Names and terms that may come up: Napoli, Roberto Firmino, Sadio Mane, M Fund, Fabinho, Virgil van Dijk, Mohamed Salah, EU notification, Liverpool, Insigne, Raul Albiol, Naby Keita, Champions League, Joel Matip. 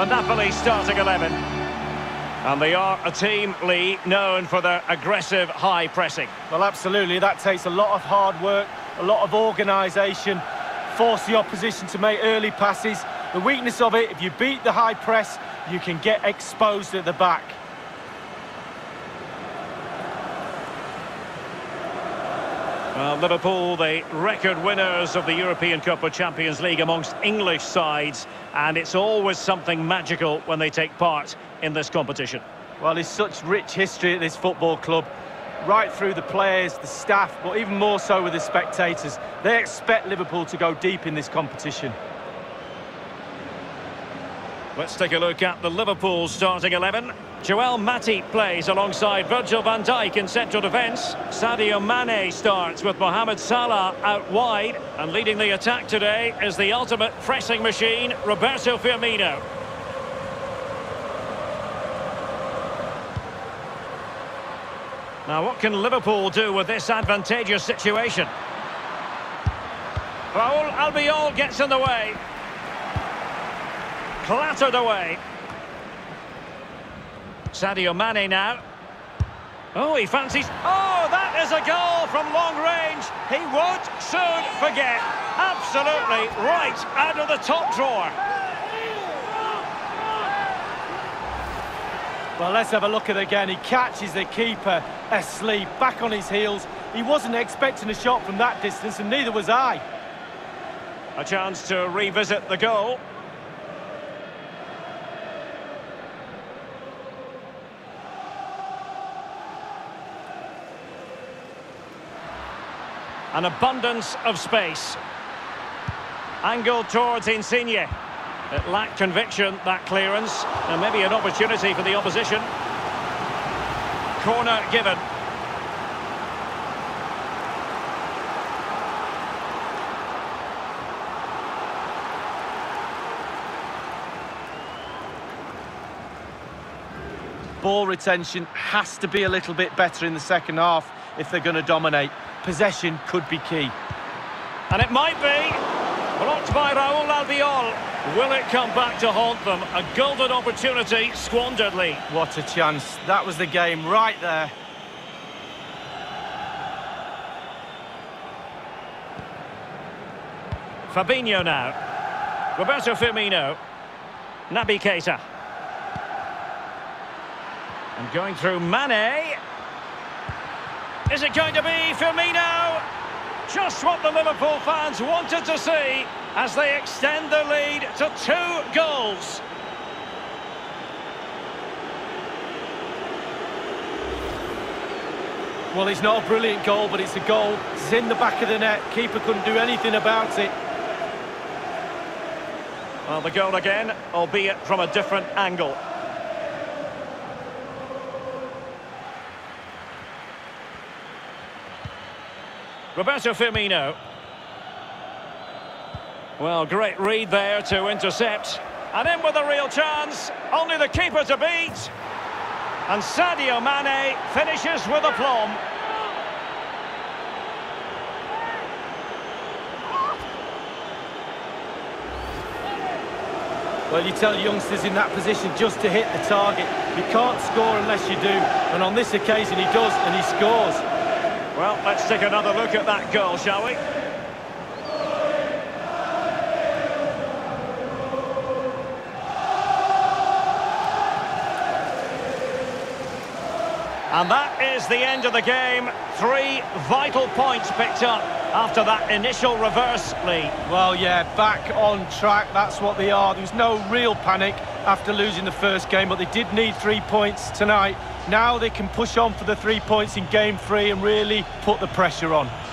the Napoli starting 11. And they are a team, Lee, known for their aggressive high pressing. Well, absolutely. That takes a lot of hard work, a lot of organisation, force the opposition to make early passes. The weakness of it, if you beat the high press, you can get exposed at the back. Liverpool, the record winners of the European Cup of Champions League amongst English sides, and it's always something magical when they take part in this competition. Well, there's such rich history at this football club, right through the players, the staff, but even more so with the spectators. They expect Liverpool to go deep in this competition. Let's take a look at the Liverpool starting 11. Joel Matip plays alongside Virgil van Dijk in central defence. Sadio Mane starts with Mohamed Salah out wide. And leading the attack today is the ultimate pressing machine, Roberto Firmino. Now, what can Liverpool do with this advantageous situation? Raul Albiol gets in the way. Clattered away. Sadio Mane now. Oh, he fancies... Oh, that is a goal from long range. He won't soon forget. Absolutely right out of the top drawer. Well, let's have a look at it again. He catches the keeper asleep, back on his heels. He wasn't expecting a shot from that distance, and neither was I. A chance to revisit the goal. An abundance of space. Angled towards Insigne. It lacked conviction, that clearance. And maybe an opportunity for the opposition. Corner given. Ball retention has to be a little bit better in the second half if they're going to dominate. Possession could be key. And it might be. Blocked by Raul Albiol. Will it come back to haunt them? A golden opportunity squandered, Lee. What a chance. That was the game right there. Fabinho now. Roberto Firmino. Naby Keita. And going through Mane... Is it going to be Firmino? Just what the Liverpool fans wanted to see as they extend the lead to 2 goals. Well, it's not a brilliant goal, but it's a goal. It's in the back of the net. Keeper couldn't do anything about it. Well, the goal again, albeit from a different angle. Roberto Firmino. Well, great read there to intercept. And in with a real chance. Only the keeper to beat. And Sadio Mane finishes with aplomb. Well, you tell youngsters in that position just to hit the target. You can't score unless you do. And on this occasion he does, and he scores. Well, let's take another look at that goal, shall we? And that is the end of the game. 3 vital points picked up after that initial reverse, Lee. Well, yeah, back on track. That's what they are. There was no real panic after losing the first game, but they did need 3 points tonight. Now they can push on for the 3 points in game 3 and really put the pressure on.